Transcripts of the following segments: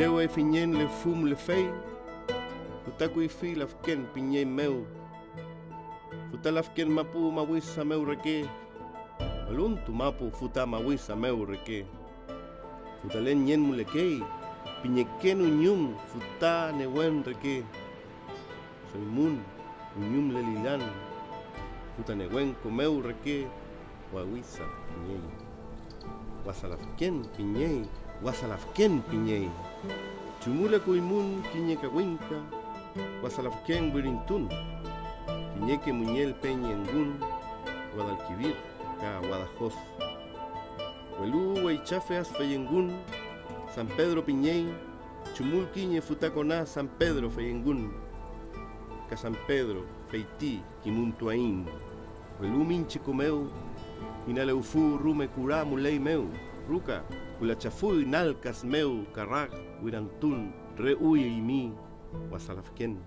Sewe finyen le fum le fei, Futakui fi lafken pinyen meu, Futalafken mapu mawisa meu reke, Aluntu mapu futa mawisa meu reke, Futalen yen mulekei, Piñeken uñum futa newen reke, Solmun uñum lelilan, Futa newen comeu reke, Wawisa piñey, Wazalafken piñey, Wazalafken piñey, chumula kuimun kiñeka winka, Wazalafken wirintun, kiñeke muñel peñengun, Guadalquivir ka Guadajoz, huelú huaychafe asfeyengun, San Pedro piñey, chumul kiñe futaconá San Pedro feyengun, ka San Pedro feití kimün tuaín, huelú minchicomeu, inaleufu rume curá muley meu, ruca, Kulachafuy nalkas meu karag wirantun reuye y mi Wazalafken.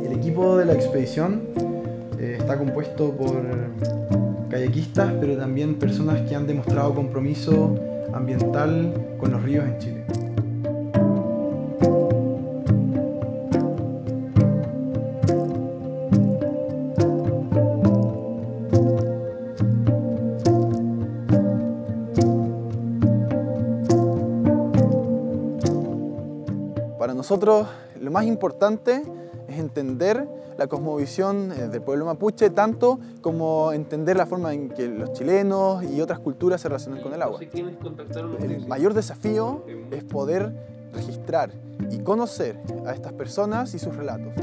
El equipo de la expedición está compuesto por kayakistas, pero también personas que han demostrado compromiso ambiental con los ríos en Chile. Para nosotros lo más importante es entender la cosmovisión del pueblo mapuche, tanto como entender la forma en que los chilenos y otras culturas se relacionan con el agua. El mayor desafío es poder registrar y conocer a estas personas y sus relatos.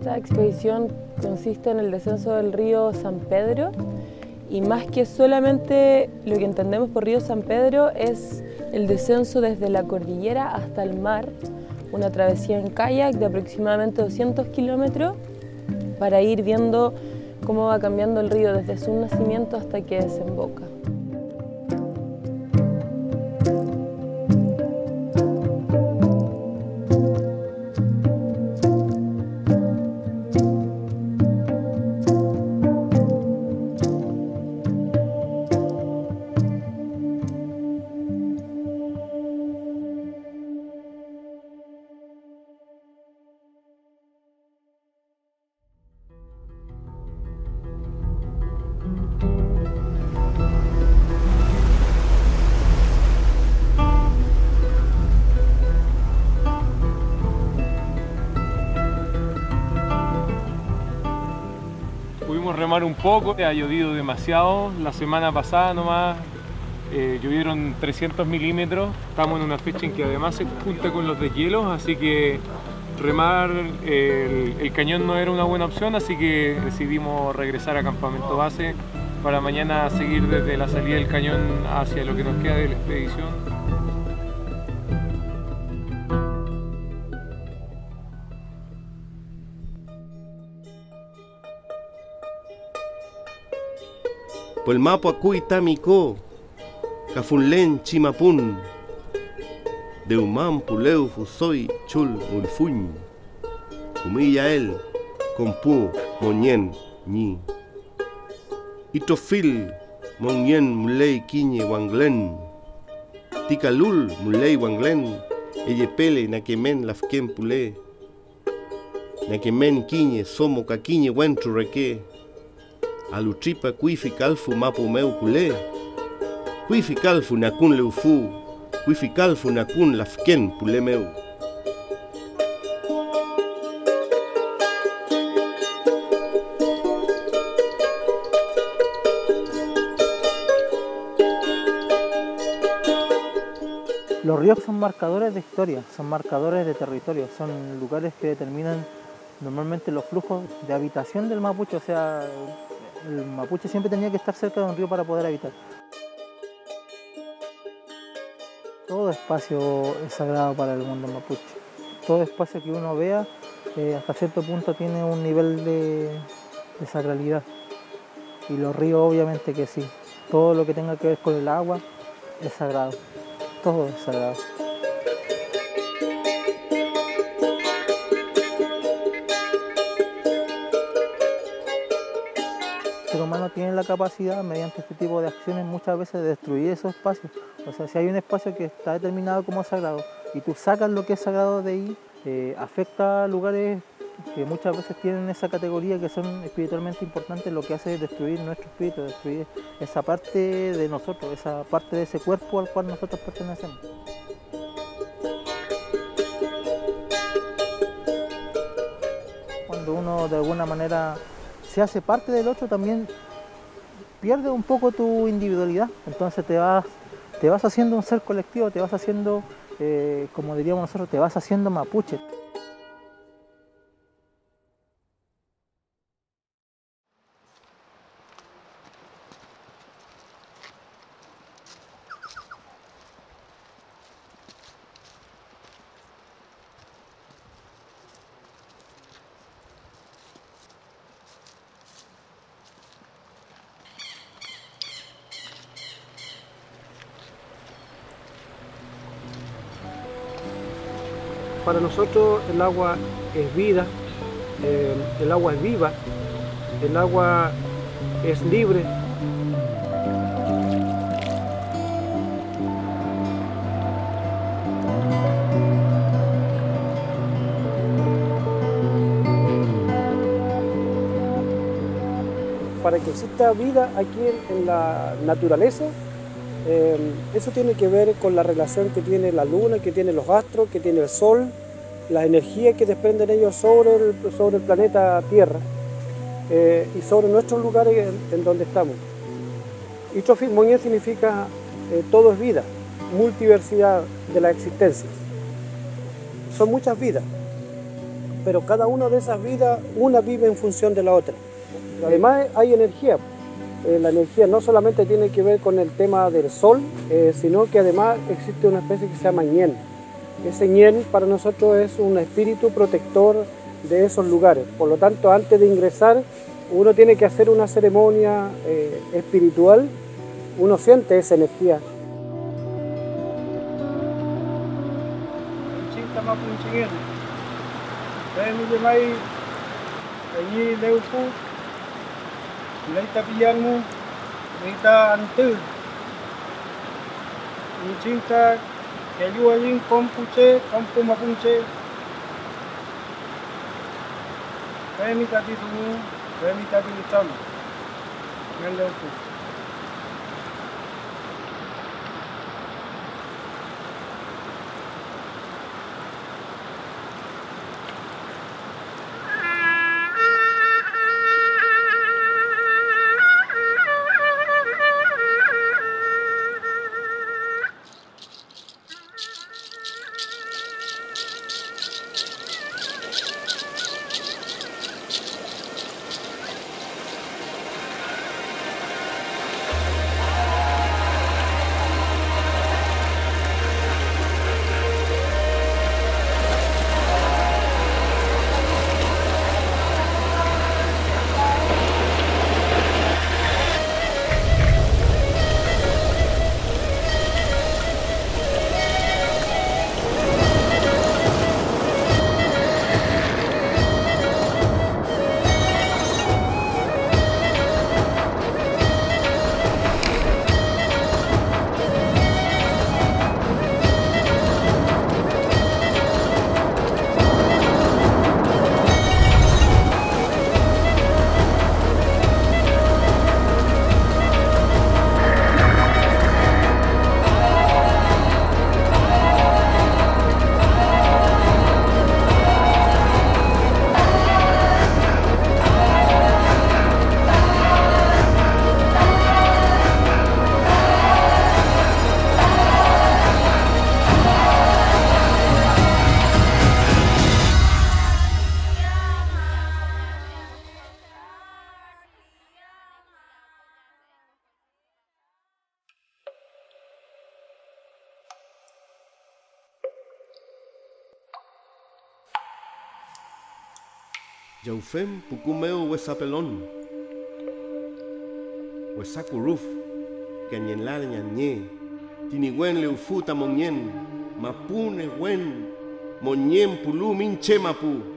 Esta expedición consiste en el descenso del río San Pedro, y más que solamente lo que entendemos por río San Pedro es el descenso desde la cordillera hasta el mar, una travesía en kayak de aproximadamente 200 kilómetros para ir viendo cómo va cambiando el río desde su nacimiento hasta que desemboca. Remar un poco, ha llovido demasiado, la semana pasada nomás llovieron 300 milímetros, estamos en una fecha en que además se junta con los deshielos, así que remar el cañón no era una buena opción, así que decidimos regresar a campamento base para mañana seguir desde la salida del cañón hacia lo que nos queda de la expedición. Pues mapo acuy tamico, cafunlen chimapun, deuman puleu fusoy chul mulfuñ, humilla él, compu moñen ñi. Itrofil Mongen muley quiñe wanglen, ticalul muley wanglen, eyepele naquemen lafken pule, naquemen quiñe somo caquiñe wentru reque. Alutripa cuificalfu mapu meu culé, cuificalfu nakun leufu, cuificalfu nakun lafken pulé meu. Los ríos son marcadores de historia, son marcadores de territorio, son lugares que determinan normalmente los flujos de habitación del mapuche, o sea, el mapuche siempre tenía que estar cerca de un río para poder habitar. Todo espacio es sagrado para el mundo mapuche. Todo espacio que uno vea, hasta cierto punto tiene un nivel de sacralidad. Y los ríos obviamente que sí. Todo lo que tenga que ver con el agua es sagrado, todo es sagrado. El ser humano tiene la capacidad, mediante este tipo de acciones, muchas veces de destruir esos espacios. O sea, si hay un espacio que está determinado como sagrado y tú sacas lo que es sagrado de ahí, afecta a lugares que muchas veces tienen esa categoría que son espiritualmente importantes. Lo que hace es destruir nuestro espíritu, destruir esa parte de nosotros, esa parte de ese cuerpo al cual nosotros pertenecemos. Cuando uno de alguna manera se hace parte del otro, también pierde un poco tu individualidad. Entonces te vas haciendo un ser colectivo, te vas haciendo, como diríamos nosotros, te vas haciendo mapuche. Para nosotros el agua es vida, el agua es viva, el agua es libre. Para que exista vida aquí en la naturaleza, eso tiene que ver con la relación que tiene la luna, que tiene los astros, que tiene el sol, las energías que desprenden ellos sobre el planeta Tierra y sobre nuestros lugares en donde estamos. Itrofil Mongen significa todo es vida, multiversidad de las existencias. Son muchas vidas, pero cada una de esas vidas, una vive en función de la otra. Además hay energía. La energía no solamente tiene que ver con el tema del sol, sino que además existe una especie que se llama ñen. Ese ñen para nosotros es un espíritu protector de esos lugares. Por lo tanto, antes de ingresar, uno tiene que hacer una ceremonia espiritual. Uno siente esa energía. Leita piyanmu, leita antu. Muchinta, kayuayin, kompuche, kompu mapunche. Remi tati tumu, remi tati luchamu. Guadalquivir. Yaufem pukumeo huesapelón, huesacuruf, Cañenlar ñañé, tinigüen leufuta moñén, mapune buen, moñén pulú minche mapú.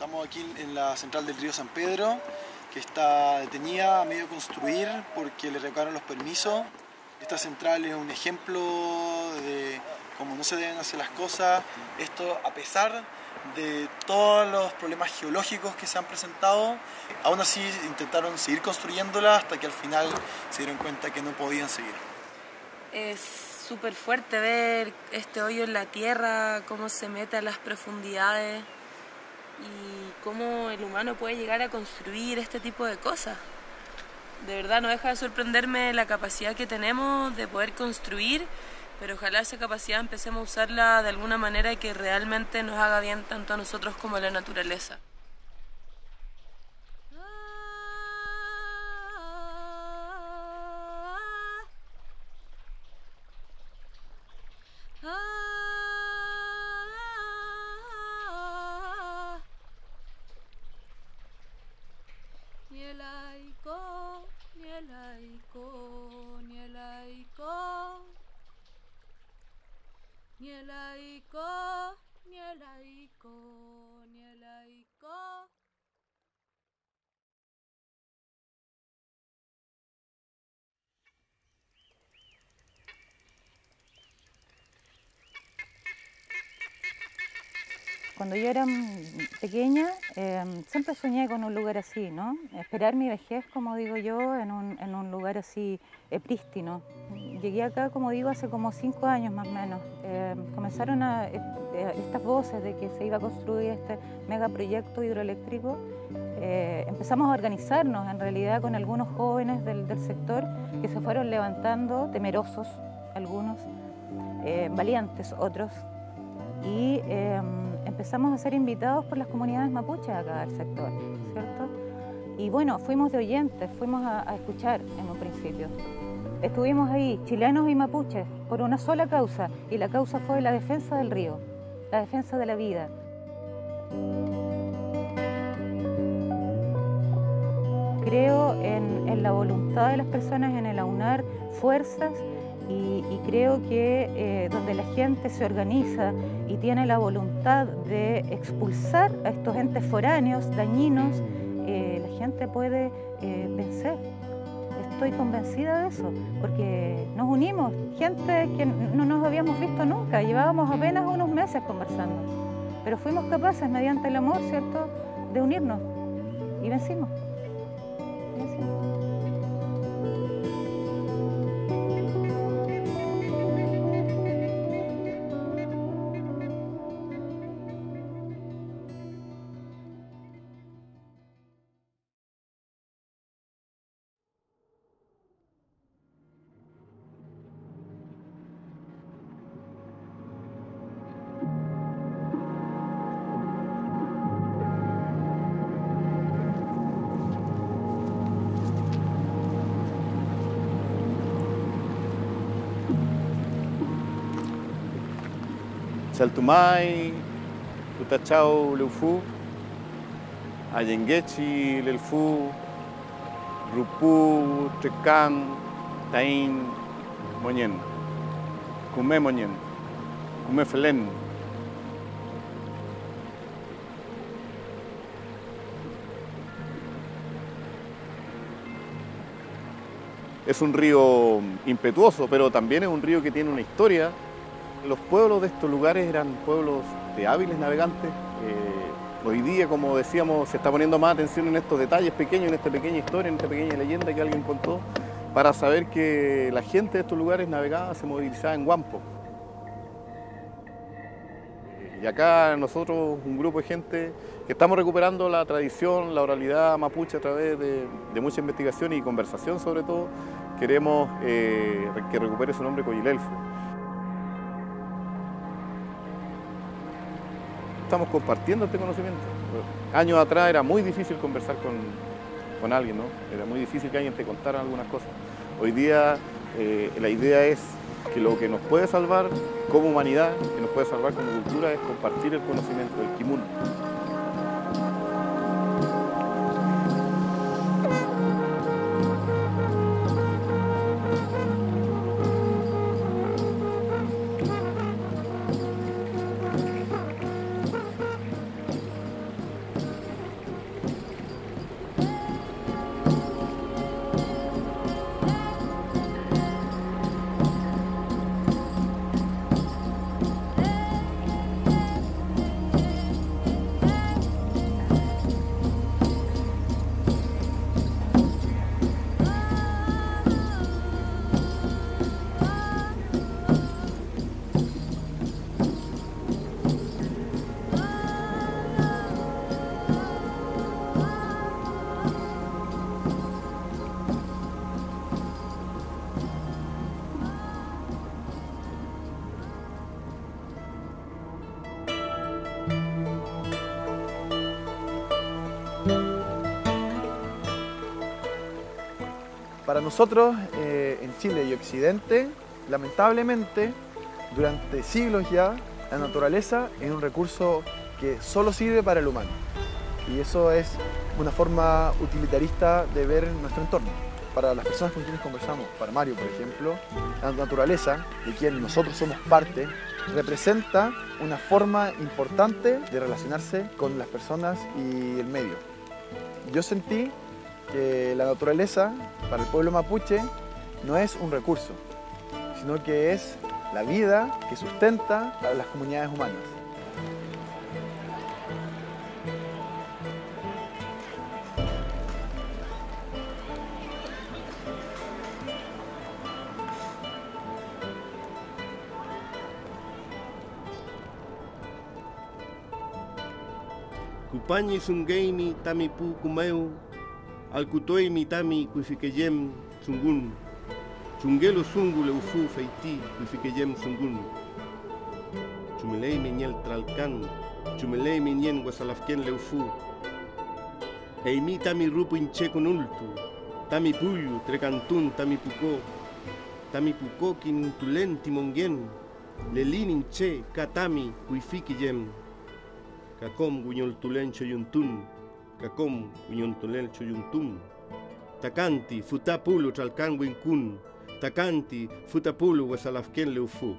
Estamos aquí en la central del río San Pedro, que está detenida a medio construir porque le revocaron los permisos. Esta central es un ejemplo de cómo no se deben hacer las cosas. Esto a pesar de todos los problemas geológicos que se han presentado. Aún así intentaron seguir construyéndola hasta que al final se dieron cuenta que no podían seguir. Es súper fuerte ver este hoyo en la tierra, cómo se mete a las profundidades. Y cómo el humano puede llegar a construir este tipo de cosas. De verdad no deja de sorprenderme la capacidad que tenemos de poder construir, pero ojalá esa capacidad empecemos a usarla de alguna manera que realmente nos haga bien tanto a nosotros como a la naturaleza. Cuando yo era pequeña, siempre soñé con un lugar así, ¿no? Esperar mi vejez, como digo yo, en un lugar así prístino. Llegué acá, como digo, hace como 5 años más o menos. Comenzaron estas voces de que se iba a construir este megaproyecto hidroeléctrico. Empezamos a organizarnos, en realidad, con algunos jóvenes del sector que se fueron levantando, temerosos algunos, valientes otros. Y empezamos a ser invitados por las comunidades mapuches acá al sector, ¿cierto? Y bueno, fuimos de oyentes, fuimos a escuchar en un principio. Estuvimos ahí, chilenos y mapuches, por una sola causa, y la causa fue la defensa del río, la defensa de la vida. Creo en la voluntad de las personas, en el aunar fuerzas, y creo que donde la gente se organiza y tiene la voluntad de expulsar a estos entes foráneos, dañinos, la gente puede vencer. Estoy convencida de eso, porque nos unimos, gente que no nos habíamos visto nunca, llevábamos apenas unos meses conversando, pero fuimos capaces, mediante el amor, ¿cierto?, de unirnos y vencimos. Saltumay, Utachau Leufu, Ayenguechi Leufu, Rupu, Trecán, Taín, Moñén, Cumé Felén. Es un río impetuoso, pero también es un río que tiene una historia. Los pueblos de estos lugares eran pueblos de hábiles navegantes. Hoy día, como decíamos, se está poniendo más atención en estos detalles pequeños, en esta pequeña historia, en esta pequeña leyenda que alguien contó, para saber que la gente de estos lugares navegaba, se movilizaba en guampo. Y acá nosotros, un grupo de gente que estamos recuperando la tradición, la oralidad mapuche a través de mucha investigación y conversación sobre todo, queremos que recupere su nombre Coyilelfo. Estamos compartiendo este conocimiento. Años atrás era muy difícil conversar con alguien, ¿no? Era muy difícil que alguien te contara algunas cosas. Hoy día la idea es que lo que nos puede salvar como humanidad, que nos puede salvar como cultura, es compartir el conocimiento del kimün. Para nosotros, en Chile y Occidente, lamentablemente, durante siglos ya, la naturaleza es un recurso que solo sirve para el humano. Y eso es una forma utilitarista de ver nuestro entorno. Para las personas con quienes conversamos, para Mario, por ejemplo, la naturaleza, de quien nosotros somos parte, representa una forma importante de relacionarse con las personas y el medio. Yo sentí que la naturaleza, para el pueblo mapuche, no es un recurso, sino que es la vida que sustenta a las comunidades humanas. Kupañi sungeimi tamipu kumeu. Alcutoy mitami cuifiqueyem tsungun, chungelo zungu leufu feiti cuifiqueyem tsungun. Chumilei meniel tralcan, chumilei menien Wazalafken leufu. Eimi tami rupu inchekun ultu, tami puyu trecantun tami puko kin tulenti mongen, lelin inche katami cuifiqueyem. Kakom guñol tulencho yuntun. Kakom, uñontolel choyuntum. Takanti, futapulu chalkan winkun. Takanti, futapulu Wazalafken leufu.